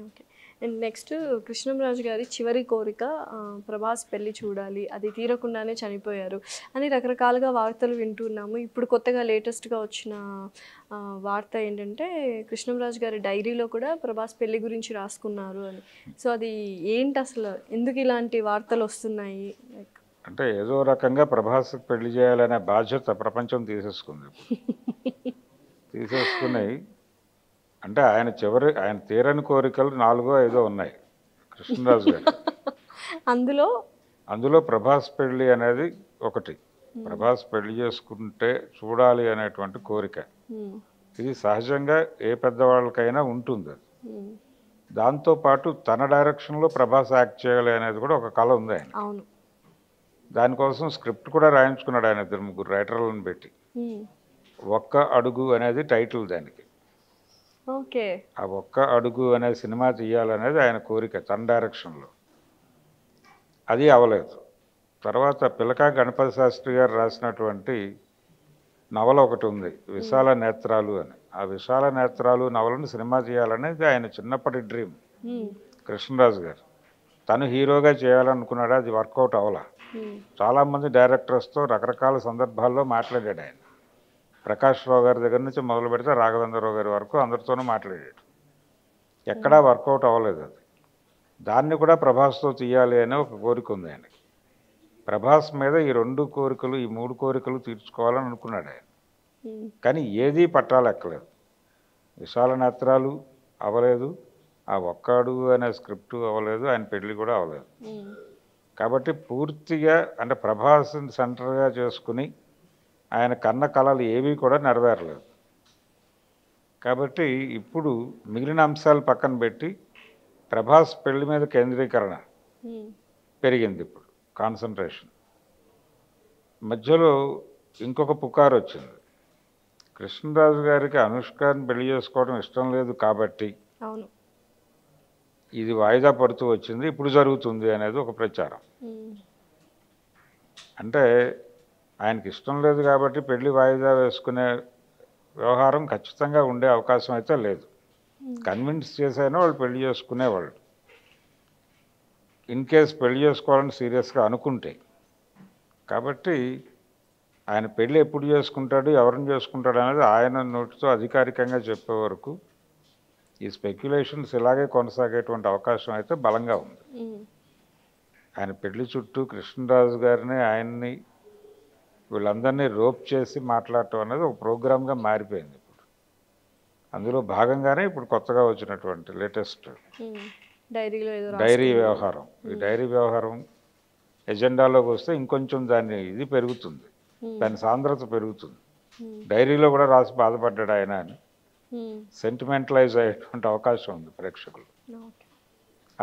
Okay. And next Krishnam Raju gari chivari korika Prabhas pelli chudali adi teerakundane chanipoyaru ani rakarakaluga vaartalu vintunnamu ippudu kottaga latest ga vachina vaarta entante Krishnam Raju gari diary lo kuda Prabhas pelli gurinchi raaskunnaru ani so adi enti asalu enduku ilanti vaartalu vastunayi like ante edo rakanga Prabhas pelli cheyalane baajyata prapancham teesesukundi teesesukunayi అంటే ఆయన చివరి ఆయన తీరని కోరికలు 4 ఉన్నాయి కృష్ణరాజు గారు అందులో ప్రభాస్ పెళ్లి అనేది ఒకటి. ప్రభాస్ పెళ్లి చేసుకుంటే చూడాలి అనేటువంటి కోరిక ఇది సహజంగా ఏ పెద్దవాళ్ళకైనా ఉంటుంది అది. దాంతోపాటు తన డైరెక్షన్లో ప్రభాస్ యాక్ట్ చేయాలి అనేది కూడా ఒక కళ ఉంది ఆయన. దానికోసం స్క్రిప్ట్ కూడా రాయించుకున్నాడు ఆయన 3 రైటర్లను పెట్టి. 1 అడుగు అనేది టైటిల్ దానికి. ఓకే. ఆ 1 అడుగు అనే సినిమా తీయాలనేది ఆయన కోరిక తన డైరెక్షన్లో, అది అవలేదు. తర్వాత పిలకా గణపతి శాస్త్రి గారు రాసినటువంటి నవల ఒకటి ఉంది విశాల నేత్రాలు అని. ఆ విశాల నేత్రాలు నవలను సినిమా చేయాలనేది ఆయన చిన్నప్పటి డ్రీమ్ కృష్ణరాజు గారు. తను హీరోగా చేయాలనుకున్నాడు, అది వర్కౌట్ అవల. చాలామంది డైరెక్టర్స్తో రకరకాల సందర్భాల్లో మాట్లాడాడు ఆయన. ప్రకాష్ రావు గారి దగ్గర నుంచి మొదలు పెడితే రాఘవేంద్రరావు గారి వరకు అందరితోనూ మాట్లాడాడు, ఎక్కడా వర్కౌట్ అవ్వలేదు అది. దాన్ని కూడా ప్రభాస్తో తీయాలి అనే ఒక కోరిక ఉంది ఆయనకి. ప్రభాస్ మీద ఈ 2 కోరికలు ఈ 3 కోరికలు తీర్చుకోవాలని అనుకున్నాడు ఆయన. కానీ ఏదీ పట్టాలెక్కలేదు. విశాల నేత్రాలు అవ్వలేదు, ఆ 1 అడుగు అనే స్క్రిప్టు అవ్వలేదు, ఆయన పెళ్ళి కూడా అవ్వలేదు. కాబట్టి పూర్తిగా అంటే ప్రభాస్ని సెంటర్గా చేసుకుని ఆయన కన్న కళలు ఏవి కూడా నెరవేరలేదు. కాబట్టి ఇప్పుడు మిగిలిన అంశాలు పక్కన పెట్టి ప్రభాస్ పెళ్లి మీద కేంద్రీకరణ పెరిగింది ఇప్పుడు, కాన్సన్ట్రేషన్. మధ్యలో ఇంకొక పుకారు వచ్చింది, కృష్ణరాజు గారికి అనుష్కని పెళ్లి చేసుకోవడం ఇష్టం లేదు కాబట్టి ఇది వాయిదా పడుతూ వచ్చింది, ఇప్పుడు జరుగుతుంది అనేది ఒక ప్రచారం. అంటే ఆయనకి ఇష్టం లేదు కాబట్టి పెళ్లి వాయిదా వేసుకునే వ్యవహారం ఖచ్చితంగా ఉండే అవకాశం అయితే లేదు. కన్విన్స్ చేసైనా వాళ్ళు పెళ్లి చేసుకునేవాళ్ళు. ఇన్ కేస్ పెళ్లి చేసుకోవాలని సీరియస్గా అనుకుంటే. కాబట్టి ఆయన పెళ్ళి ఎప్పుడు చేసుకుంటాడు, ఎవరిని చేసుకుంటాడు అనేది ఆయన నోటితో అధికారికంగా చెప్పే వరకు ఈ స్పెక్యులేషన్స్ ఇలాగే కొనసాగేటువంటి అవకాశం అయితే బలంగా ఉంది. ఆయన పెళ్లి చుట్టూ కృష్ణరాజు గారిని ఆయన్ని వీళ్ళందరినీ రోప్ చేసి మాట్లాడటం అనేది ఒక ప్రోగ్రామ్గా మారిపోయింది ఇప్పుడు. అందులో భాగంగానే ఇప్పుడు కొత్తగా వచ్చినటువంటి లేటెస్ట్ డైరీ వ్యవహారం. ఈ డైరీ వ్యవహారం ఎజెండాలోకి వస్తే ఇంకొంచెం దాన్ని ఇది పెరుగుతుంది, దాని సాంద్రత పెరుగుతుంది. డైరీలో కూడా రాసి బాధపడ్డాడు ఆయన అని సెంటిమెంటలైజ్ అయ్యేటువంటి అవకాశం ఉంది ప్రేక్షకులు.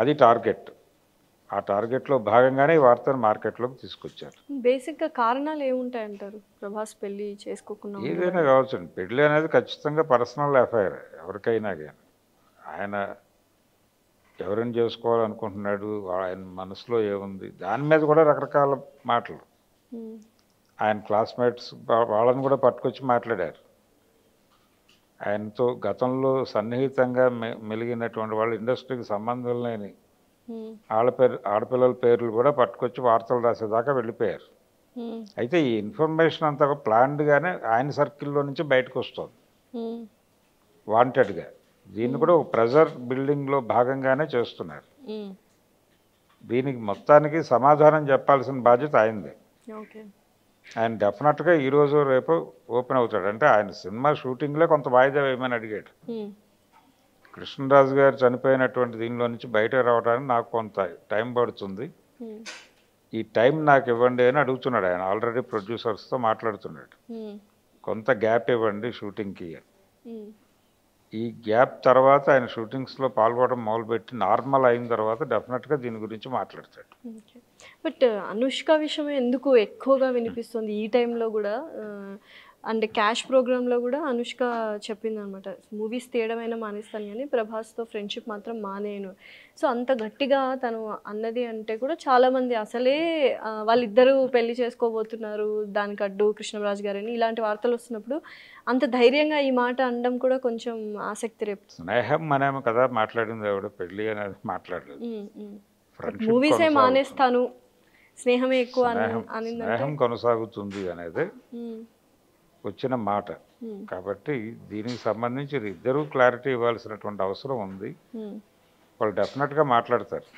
అది టార్గెట్. ఆ టార్గెట్లో భాగంగానే ఈ వార్తను మార్కెట్లోకి తీసుకొచ్చారు. బేసిక్గా కారణాలు ఏముంటాయంటారు ప్రభాస్ పెళ్లి చేసుకోకుండా? ఏదైనా కావచ్చు. పెళ్ళి అనేది ఖచ్చితంగా పర్సనల్ అఫైర్ ఎవరికైనా కానీ. ఆయన ఎవరిని చేసుకోవాలనుకుంటున్నాడు, ఆయన మనసులో ఏముంది, దాని మీద కూడా రకరకాల మాటలు. ఆయన క్లాస్మేట్స్ వాళ్ళని కూడా పట్టుకొచ్చి మాట్లాడారు. ఆయనతో గతంలో సన్నిహితంగా మెలిగినటువంటి వాళ్ళ ఇండస్ట్రీకి సంబంధం లేని ఆడపిల్లల పేర్లు కూడా పట్టుకొచ్చి వార్తలు రాసేదాకా వెళ్ళిపోయారు. అయితే ఈ ఇన్ఫర్మేషన్ అంతా ప్లాన్డ్గానే ఆయన సర్కిల్లో నుంచి బయటకు వస్తుంది వాంటెడ్గా. దీన్ని కూడా ఒక ప్రెజర్ బిల్డింగ్లో భాగంగానే చేస్తున్నారు. దీనికి మొత్తానికి సమాధానం చెప్పాల్సిన బాధ్యత ఆయనది. ఆయన డెఫినెట్గా ఈరోజు రేపు ఓపెన్ అవుతాడు. అంటే ఆయన సినిమా షూటింగ్లో కొంత వాయిదా వేయమని అడిగాడు. కృష్ణరాజు గారు చనిపోయినటువంటి దీనిలో నుంచి బయటకు రావడానికి నాకు కొంత టైం పడుతుంది, ఈ టైం నాకు ఇవ్వండి అని అడుగుతున్నాడు ఆయన. ఆల్రెడీ ప్రొడ్యూసర్స్తో మాట్లాడుతున్నాడు, కొంత గ్యాప్ ఇవ్వండి షూటింగ్కి. ఈ గ్యాప్ తర్వాత ఆయన షూటింగ్స్లో పాల్గొనడం మొదలుపెట్టి నార్మల్ అయిన తర్వాత డెఫినెట్గా దీని గురించి మాట్లాడతాడు. బట్ అనుష్క విషయం ఎందుకు ఎక్కువగా వినిపిస్తుంది ఈ టైంలో కూడా? And cash program lo kuda Anushka cheppindi anamata movies teyadamaina manistanu yani Prabhas tho friendship matram maaneyanu so anta gattiga tanu annadi ante kuda chaala mandi asale valliddaru pelli chesukobotunnaru daniki addu Krishnaraj garani ilanti vartalu vastunappudu anta dhairyanga ee maata andam kuda koncham aasakti reptu I have manam kada maatladindi evaru pelli anadi maatladu movies e maanestanu snehame ekku anindante sneham konasagutundi anade వచ్చిన మాట కాబట్టి దీనికి సంబంధించి ఇద్దరు clarity ఇవ్వాల్సినటువంటి అవసరం ఉంది వాళ్ళు డెఫినెట్గా మాట్లాడతారు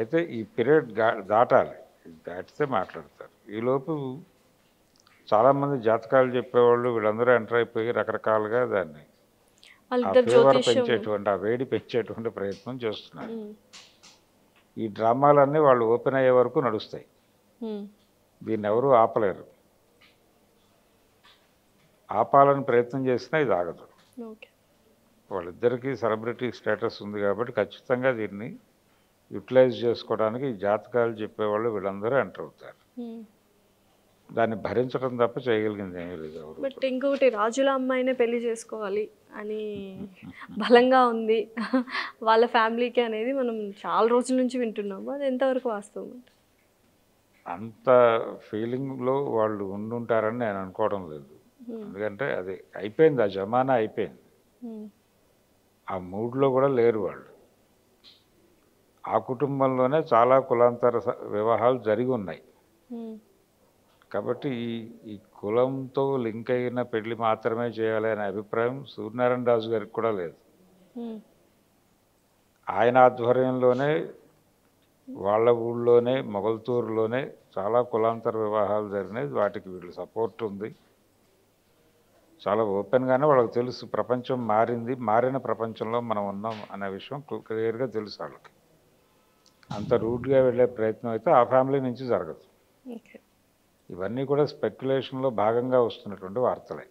అయితే ఈ పీరియడ్ దాటాలి దాటితే మాట్లాడతారు ఈలోపు చాలామంది జాతకాలు చెప్పేవాళ్ళు వీళ్ళందరూ ఎంటర్ అయిపోయి రకరకాలుగా దాన్ని పెంచేటువంటి ఆ వేడి పెంచేటువంటి ప్రయత్నం చేస్తున్నారు ఈ డ్రామాలన్నీ వాళ్ళు ఓపెన్ అయ్యే వరకు నడుస్తాయి దీన్ని ఎవరు ఆపలేరు ఆపాలని ప్రయత్నం చేసినా ఇది ఆగదు వాళ్ళిద్దరికీ సెలబ్రిటీ స్టేటస్ ఉంది కాబట్టి ఖచ్చితంగా దీన్ని యూటిలైజ్ చేసుకోవడానికి జాతకాలు చెప్పేవాళ్ళు వీళ్ళందరూ ఎంటర్ అవుతారు దాన్ని భరించడం తప్ప చేయగలిగింది ఏమీ లేదు బట్ ఇంకొకటి రాజుల అమ్మాయినే పెళ్లి చేసుకోవాలి అని బలంగా ఉంది వాళ్ళ ఫ్యామిలీకి అనేది మనం చాలా రోజుల నుంచి వింటున్నాము అది ఎంతవరకు వాస్తవం అంత ఫీలింగ్లో వాళ్ళు ఉండుంటారని నేను అనుకోవడం లేదు ఎందుకంటే అది అయిపోయింది ఆ జమానా అయిపోయింది ఆ మూడ్లో కూడా లేరు వాళ్ళు ఆ కుటుంబంలోనే చాలా కులాంతర వివాహాలు జరిగి ఉన్నాయి కాబట్టి ఈ కులంతో లింక్ అయిన పెళ్లి మాత్రమే చేయాలి అనే అభిప్రాయం సూర్యనారాయణ రాజు గారికి కూడా లేదు ఆయన ఆధ్వర్యంలోనే వాళ్ళ ఊళ్ళోనే మొగల్తూరులోనే చాలా కులాంతర వివాహాలు జరిగినాయి వాటికి వీళ్ళు సపోర్ట్ ఉంది చాలా ఓపెన్గానే వాళ్ళకి తెలుసు ప్రపంచం మారింది మారిన ప్రపంచంలో మనం ఉన్నాం అనే విషయం క్లియర్గా తెలుసు వాళ్ళకి అంత రూట్గా వెళ్ళే ప్రయత్నం అయితే ఆ ఫ్యామిలీ నుంచి జరగదు ఇవన్నీ కూడా స్పెక్యులేషన్లో భాగంగా వస్తున్నటువంటి వార్తలే